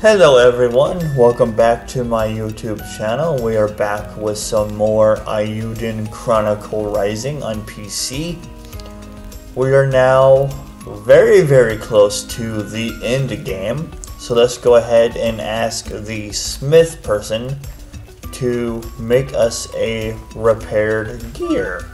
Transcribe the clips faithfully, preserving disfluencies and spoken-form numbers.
Hello everyone, welcome back to my YouTube channel. We are back with some more Eiyuden Chronicle Rising on P C. We are now very very close to the end game, so let's go ahead and ask the smith person to make us a repaired gear.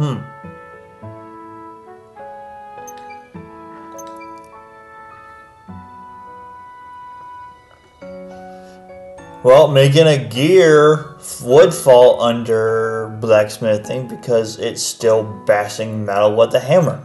Hmm. Well, making a gear would fall under blacksmithing because it's still bashing metal with a hammer.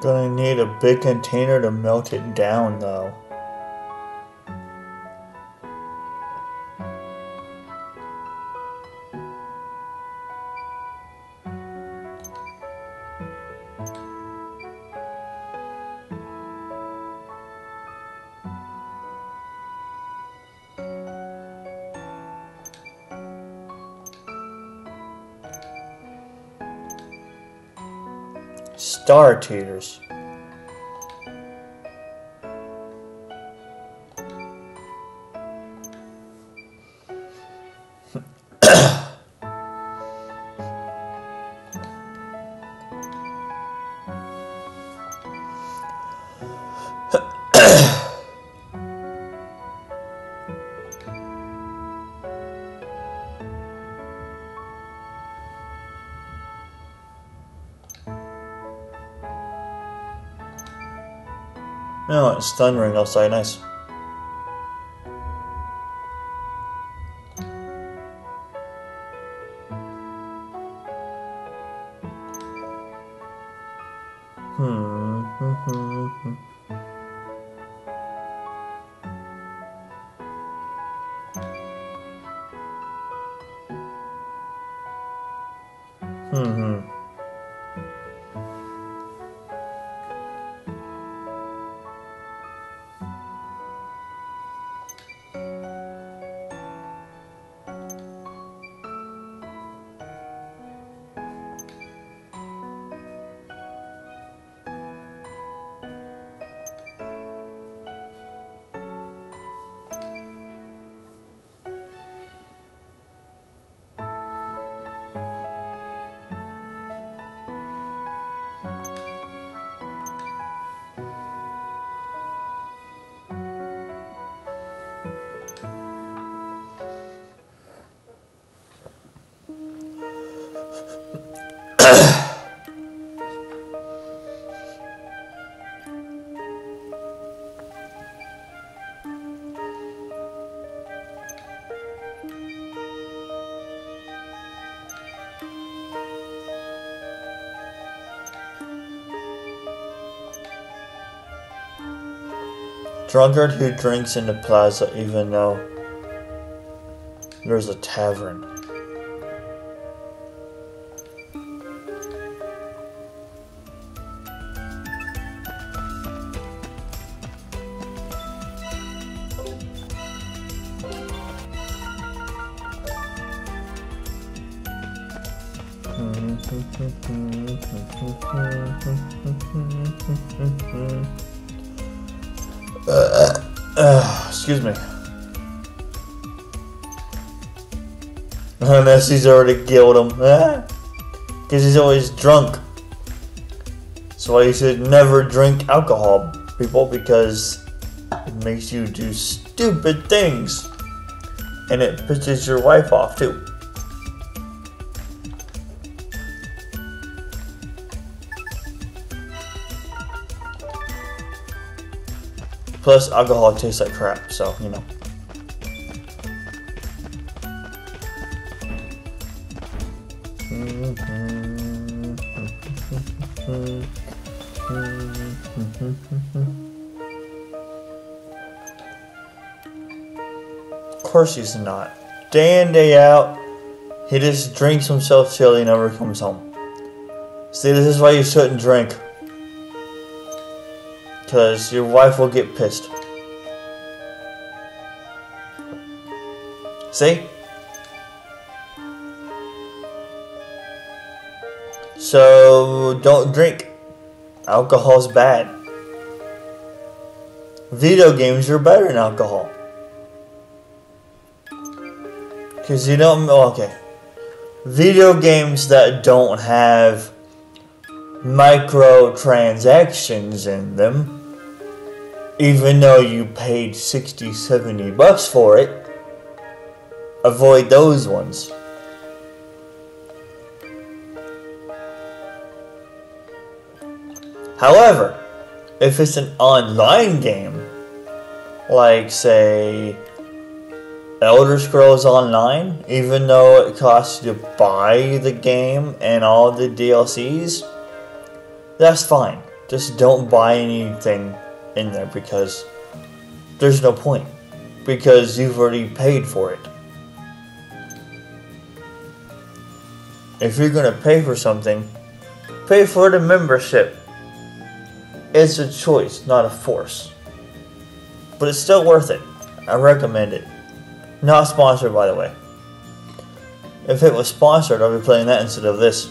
Gonna need a big container to melt it down though. Star tutors. No, it's thundering outside, nice. Hmm. Hmm. drunkard who drinks in the plaza even though there's a tavern. Uh, uh, excuse me. Unless he's already killed him. Because he's always drunk. That's why you should never drink alcohol, people, because it makes you do stupid things. And it pisses your wife off, too. Plus, alcohol tastes like crap, so, you know. Of course he's not. Day in, day out, he just drinks himself till he never comes home. See, this is why you shouldn't drink. Because your wife will get pissed. See? So, don't drink. Alcohol's bad. Video games are better than alcohol. Because you don't... Okay. Video games that don't have microtransactions in them, even though you paid sixty, seventy bucks for it, avoid those ones. However, if it's an online game, like say Elder Scrolls Online, even though it costs you to buy the game and all the D L Cs, that's fine. Just don't buy anything in there because there's no point, because you've already paid for it. If you're gonna pay for something, pay for the membership. It's a choice, not a force, but it's still worth it. I recommend it. Not sponsored, by the way. If it was sponsored, I'd be playing that instead of this.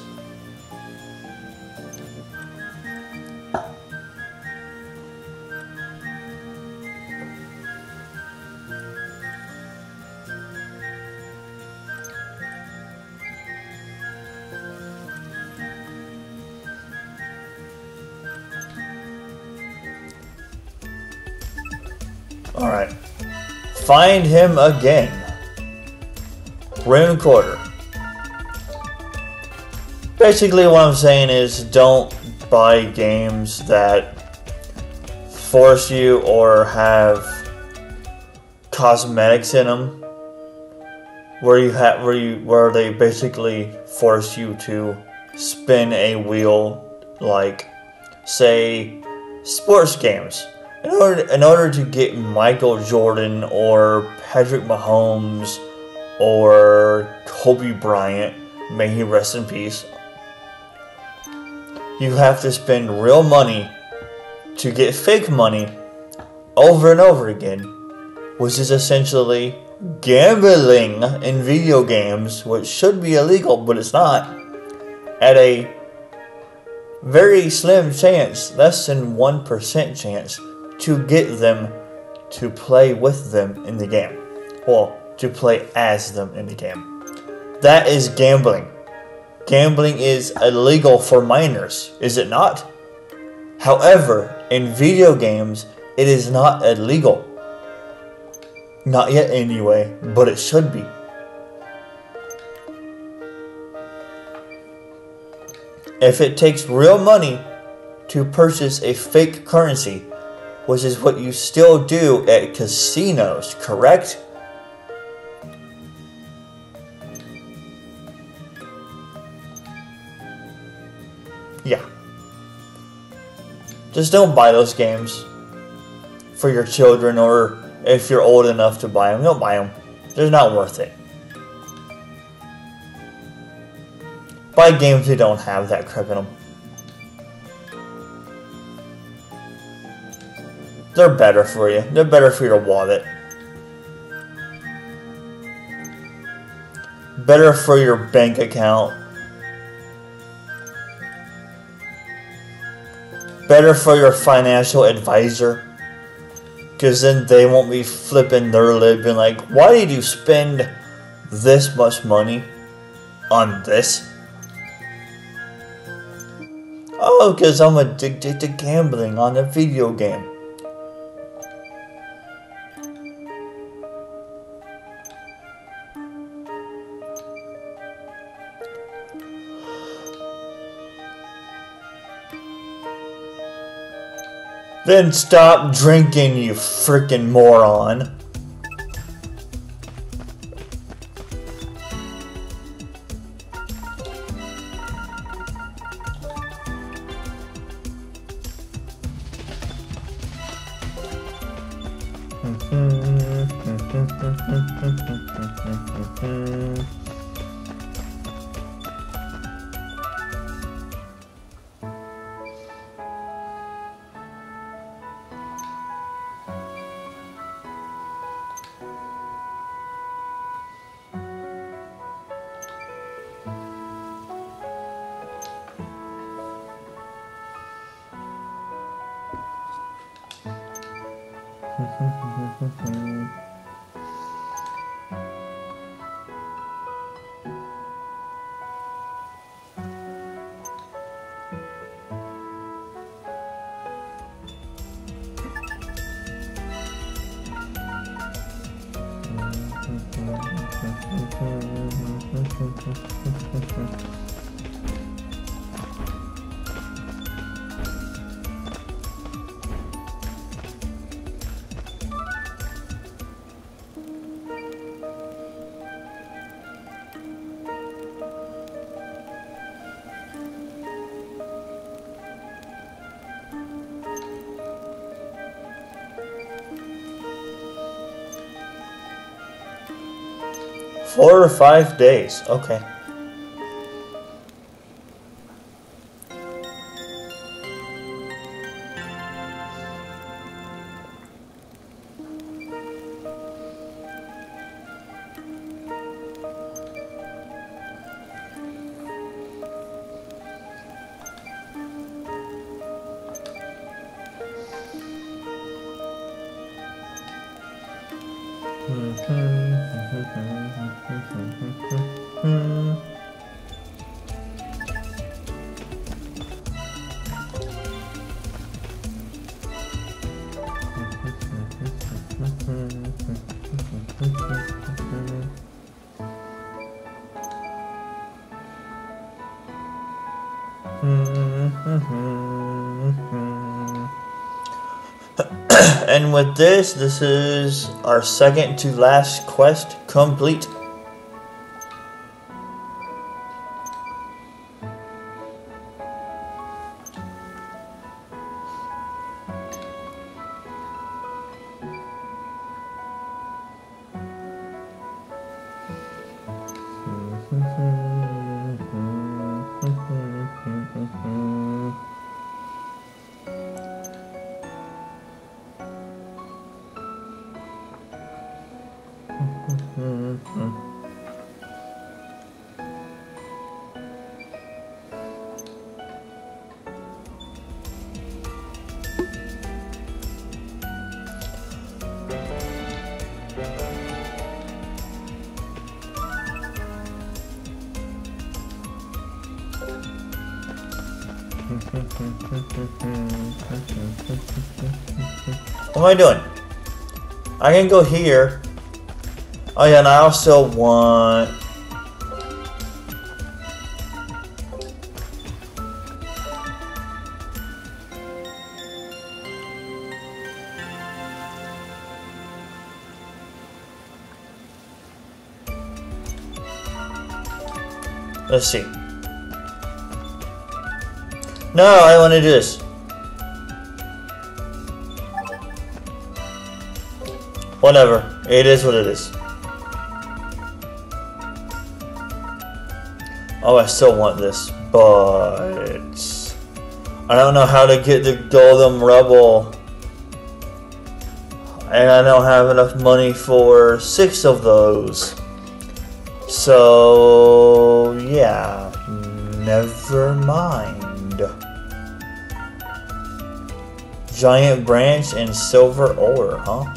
Alright. Find him again. Rune Quarter. Basically what I'm saying is don't buy games that force you or have cosmetics in them where you have where you where they basically force you to spin a wheel, like say sports games. In order, in order to get Michael Jordan or Patrick Mahomes or Kobe Bryant, may he rest in peace, you have to spend real money to get fake money over and over again, which is essentially gambling in video games, which should be illegal, but it's not, at a very slim chance, less than one percent chance, to get them to play with them in the game. Well, to play as them in the game. That is gambling. Gambling is illegal for minors, is it not? However, in video games, it is not illegal. Not yet anyway, but it should be. If it takes real money to purchase a fake currency, which is what you still do at casinos, correct? Yeah. Just don't buy those games. for your children, or if you're old enough to buy them, don't buy them. They're not worth it. Buy games that don't have that crap in them. They're better for you. They're better for your wallet. Better for your bank account. Better for your financial advisor. Because then they won't be flipping their lid and like, why did you spend this much money on this? Oh, because I'm addicted to gambling on a video game. Then stop drinking, you freaking moron. Four or five days, okay. And with this, this is our second to last quest complete. What am I doing? I can go here. Oh yeah, and I also want... Let's see. No, I want to do this. Whatever. It is what it is. Oh, I still want this, but I don't know how to get the Golden Rebel. And I don't have enough money for six of those. So, yeah. Never mind. Giant branch and silver ore, huh?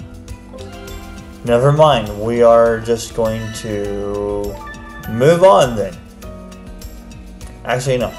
Never mind. We are just going to move on then. Actually, no.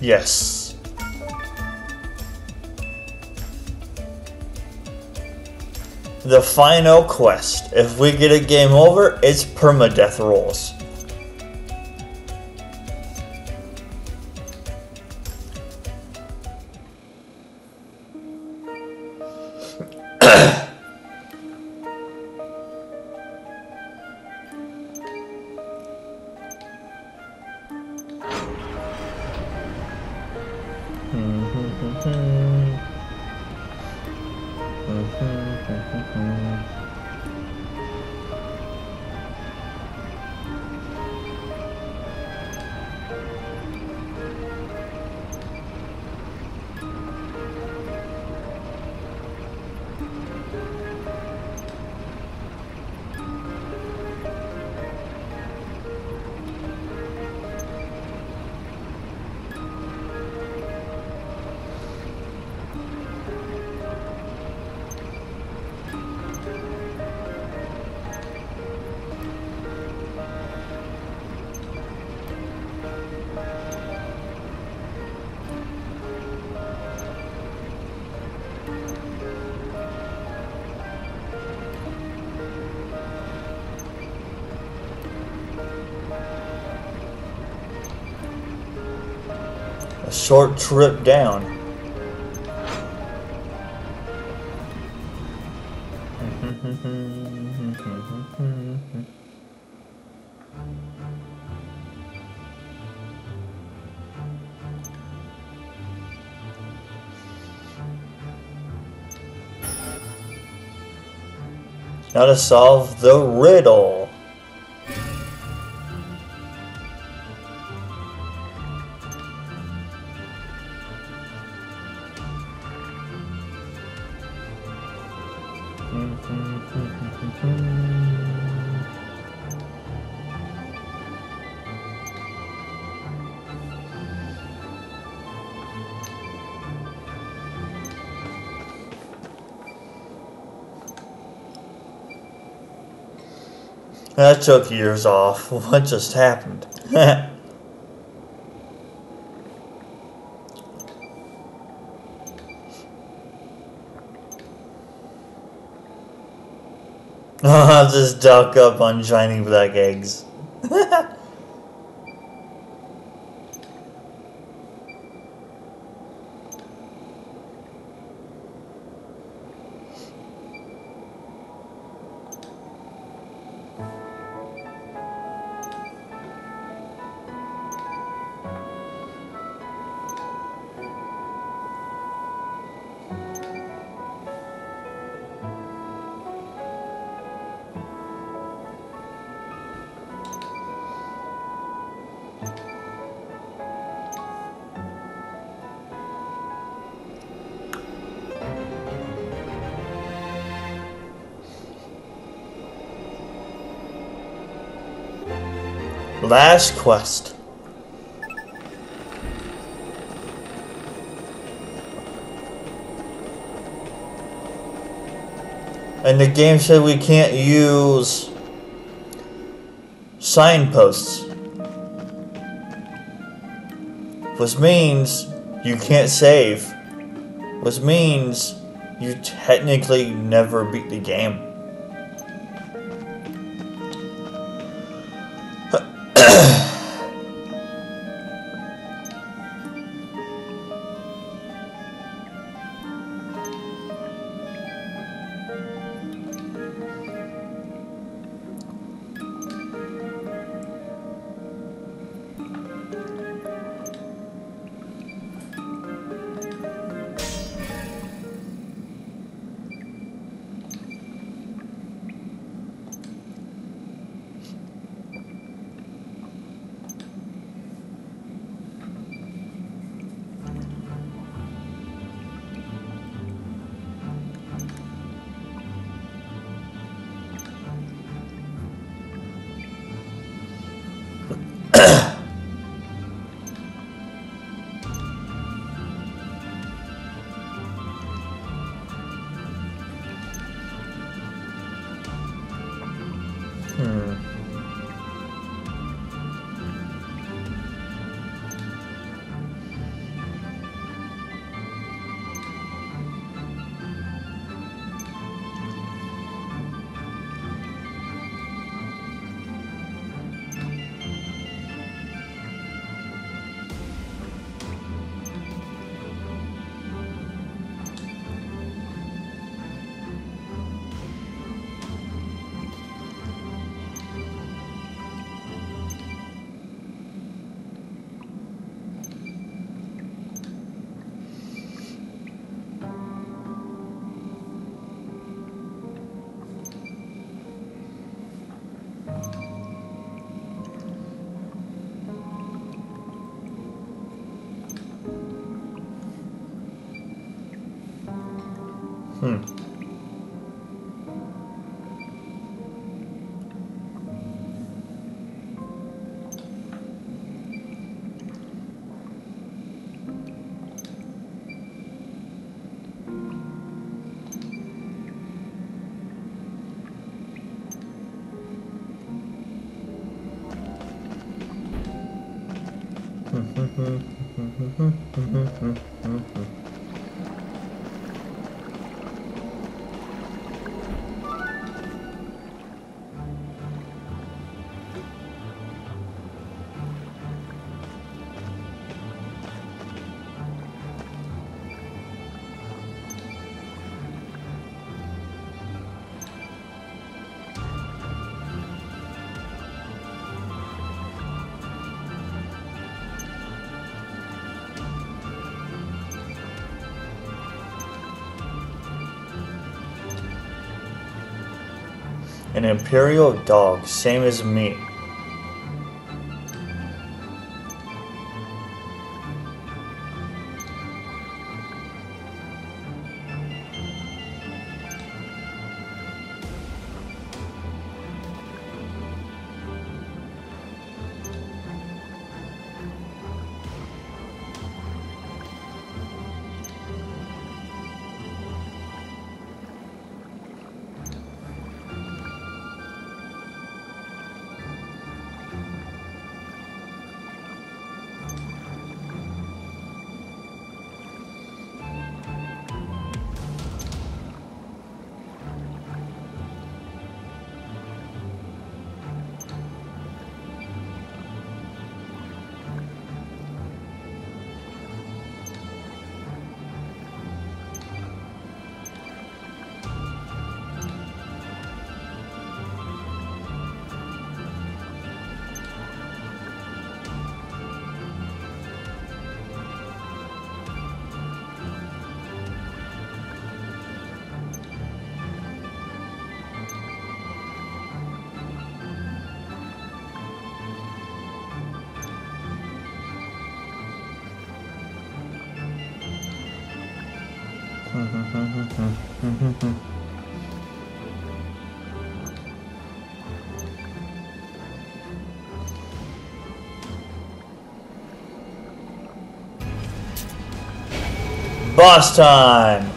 Yes. The final quest. If we get a game over, it's permadeath rules. Short trip down. Now to solve the riddle. I took years off. What just happened? I'll just duck up on shiny black eggs. Last quest. And the game said we can't use signposts, which means you can't save, which means you technically never beat the game. Hmm. An imperial dog, same as me. Boss time!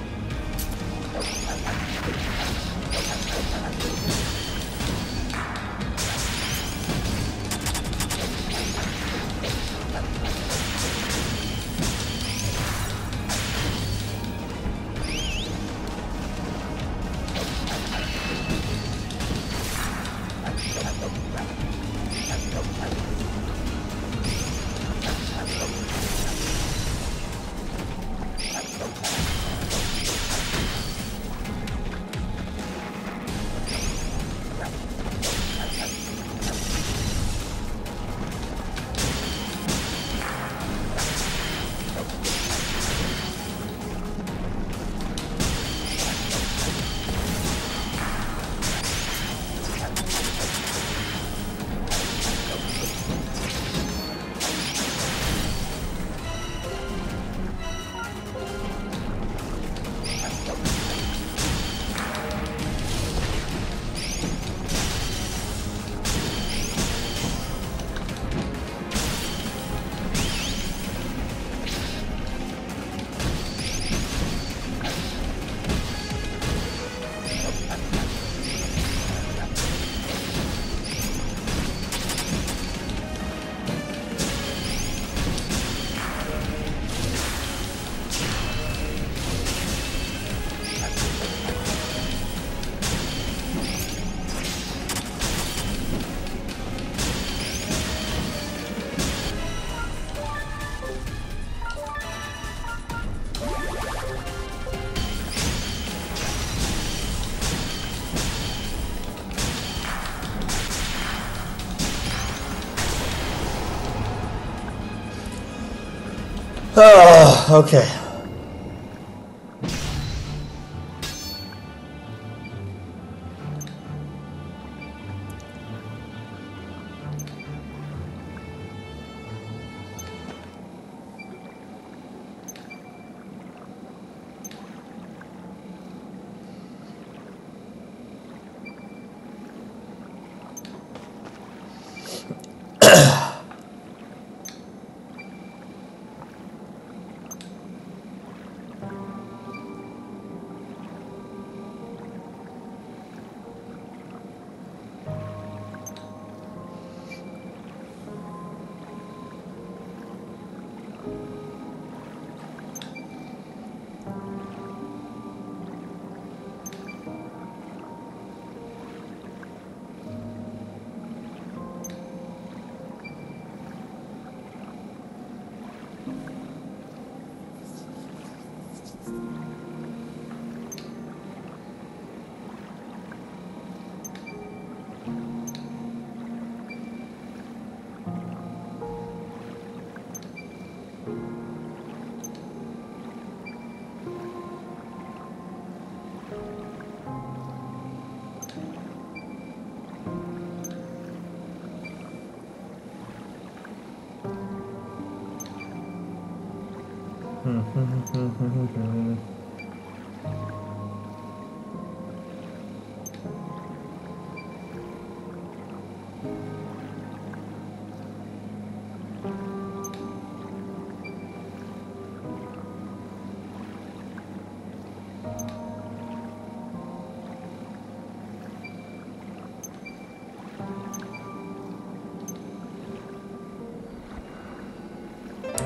Oh, okay.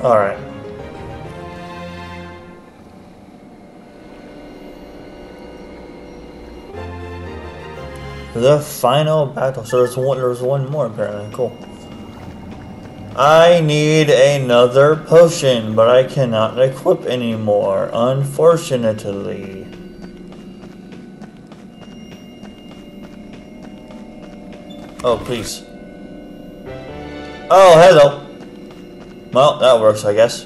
All right. The final battle. So there's one, there's one more apparently. Cool. I need another potion, but I cannot equip anymore, unfortunately. Oh, please. Oh, hello. Well, that works, I guess.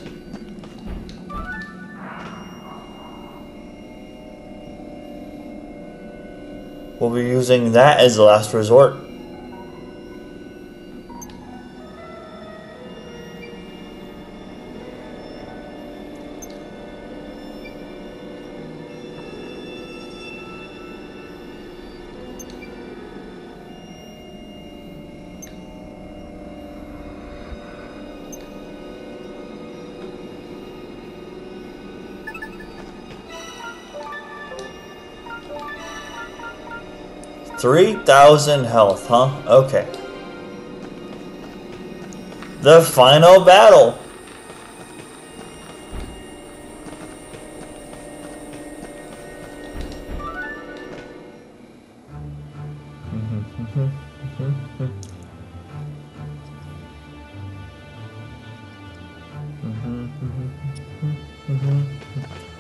We'll be using that as the last resort. three thousand health, huh? Okay. The final battle.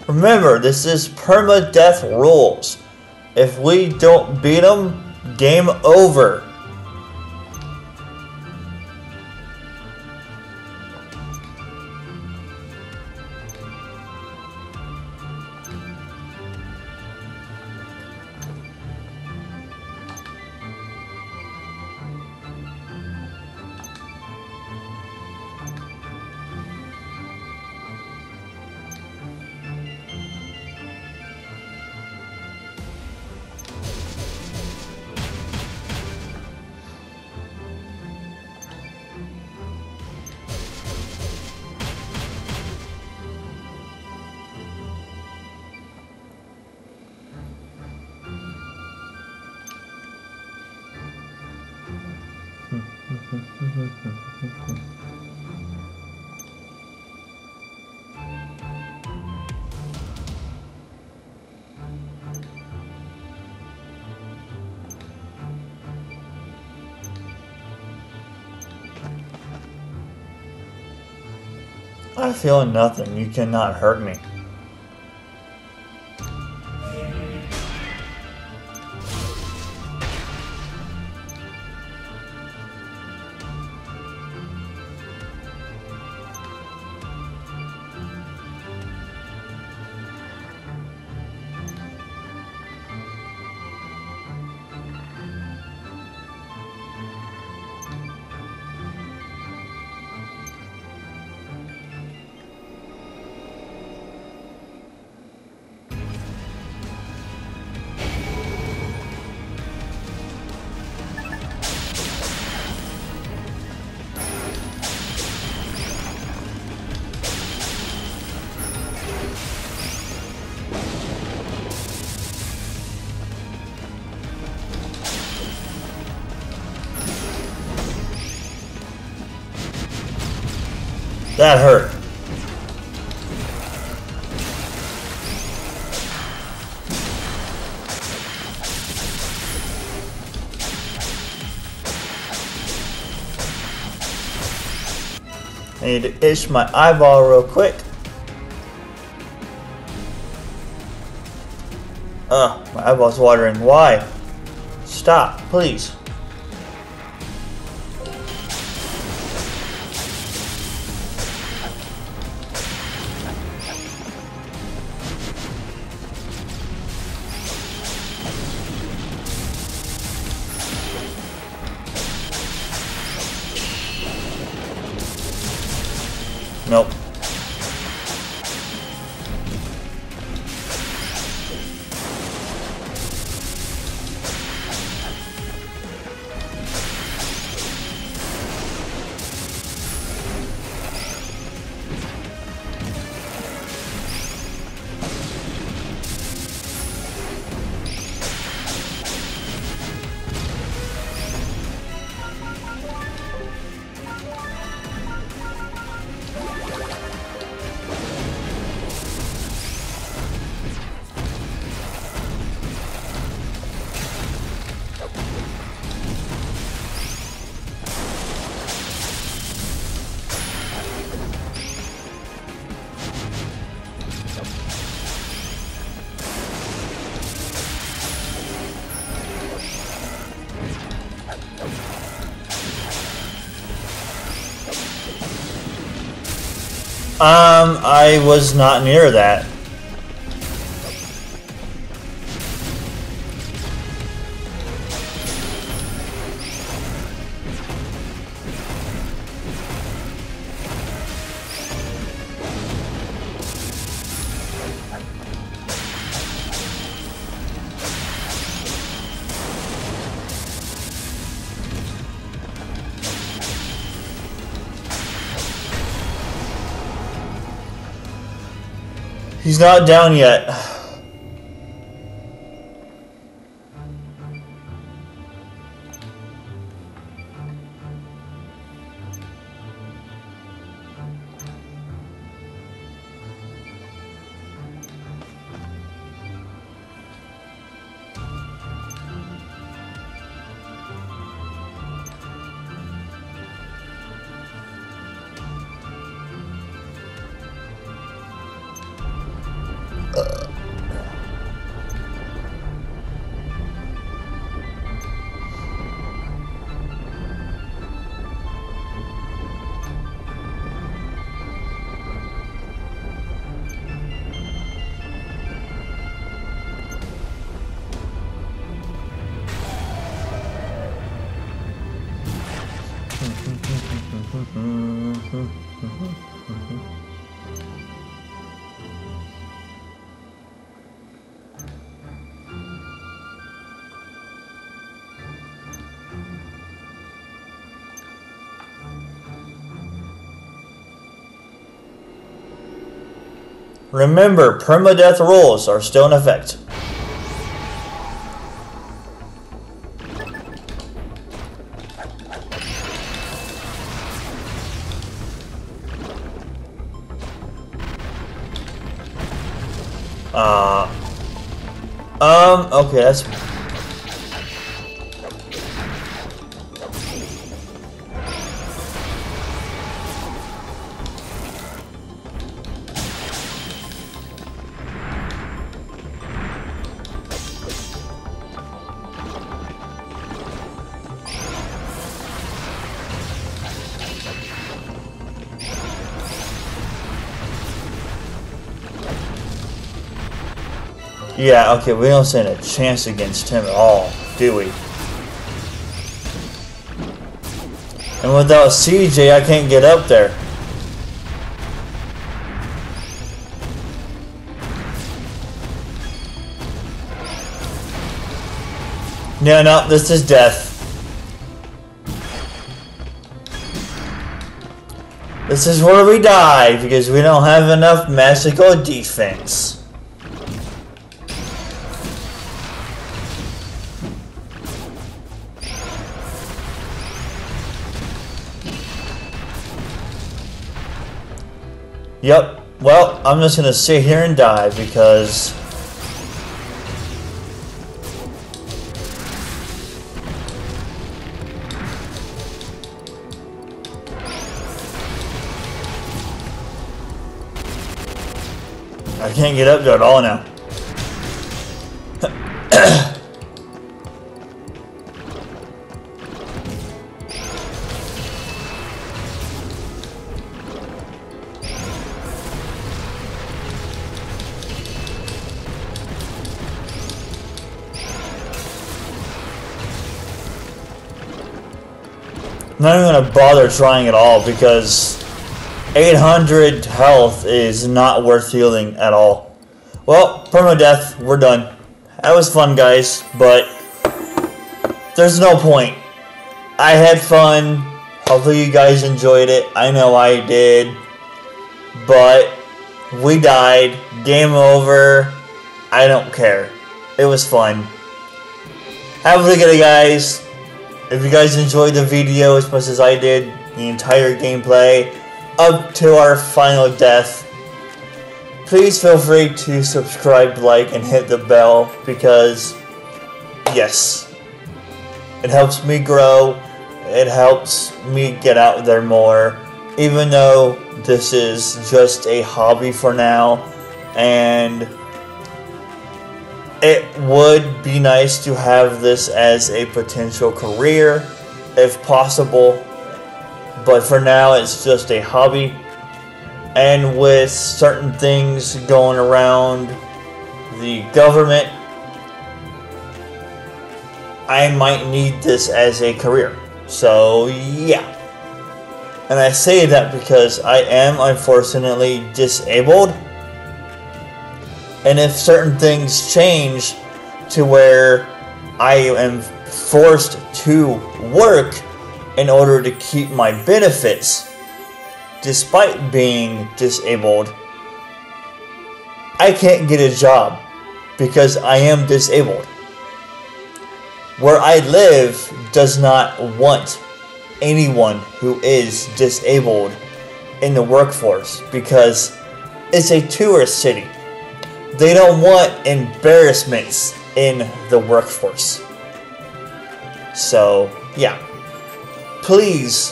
Remember, this is permadeath rules. If we don't beat them, game over. I feel nothing. You cannot hurt me. That hurt. I need to itch my eyeball real quick. Ugh, my eyeball's watering. Why? Stop, please. Nope. Um, I was not near that. He's not down yet. Remember, permadeath rules are still in effect. Uh, um, okay, that's... Yeah, okay, we don't stand a chance against him at all, do we? And without C J, I can't get up there. No, no, this is death. This is where we die, because we don't have enough magical defense. Yep. Well, I'm just gonna sit here and die because I can't get up there at all now. I'm not even going to bother trying at all because eight hundred health is not worth healing at all. Well, permadeath, we're done. That was fun, guys, but there's no point. I had fun. Hopefully you guys enjoyed it. I know I did. But we died. Game over. I don't care. It was fun. Have a good day, guys. If you guys enjoyed the video as much as I did, the entire gameplay, up to our final death, please feel free to subscribe, like, and hit the bell, because, yes, it helps me grow, it helps me get out there more, even though this is just a hobby for now, and it would be nice to have this as a potential career, if possible, but for now it's just a hobby, and with certain things going around the government, I might need this as a career, so yeah. And I say that because I am unfortunately disabled. And if certain things change to where I am forced to work in order to keep my benefits, despite being disabled, I can't get a job because I am disabled. Where I live does not want anyone who is disabled in the workforce because it's a tourist city. They don't want embarrassments in the workforce. So, yeah. Please.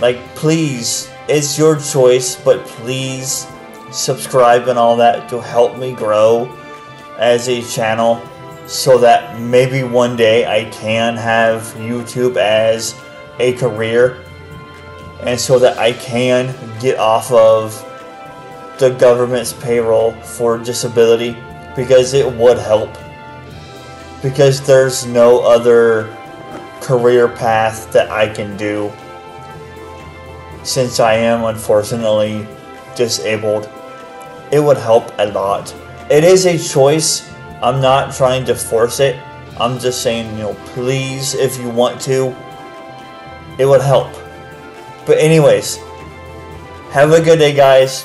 Like, please. It's your choice, but please subscribe and all that to help me grow as a channel so that maybe one day I can have YouTube as a career and so that I can get off of the government's payroll for disability, because it would help, because there's no other career path that I can do since I am unfortunately disabled. It would help a lot. It is a choice. I'm not trying to force it. I'm just saying, you know, please, if you want to, it would help. But anyways, have a good day, guys.